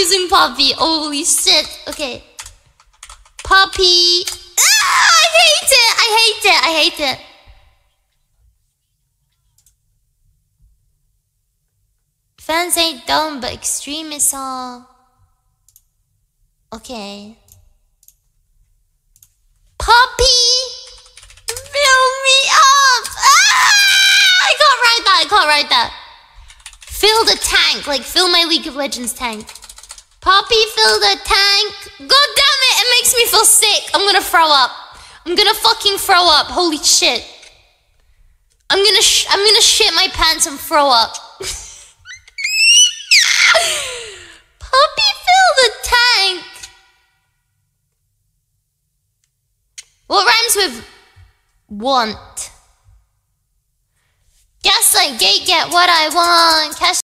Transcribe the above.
using Poppy. Holy shit. Okay. Poppy. Ah, I hate it. I hate it. I hate it. Fans ain't dumb, but extreme is all. Okay. Poppy! Fill me up! Ah! I can't write that. I can't write that. Fill the tank. Like, fill my League of Legends tank. Poppy, fill the tank. God damn it. It makes me feel sick. I'm gonna throw up. I'm gonna fucking throw up. Holy shit. I'm gonna shit my pants and throw up. Poppy, fill the tank. What rhymes with want? Gaslight, gate, get what I want. Cash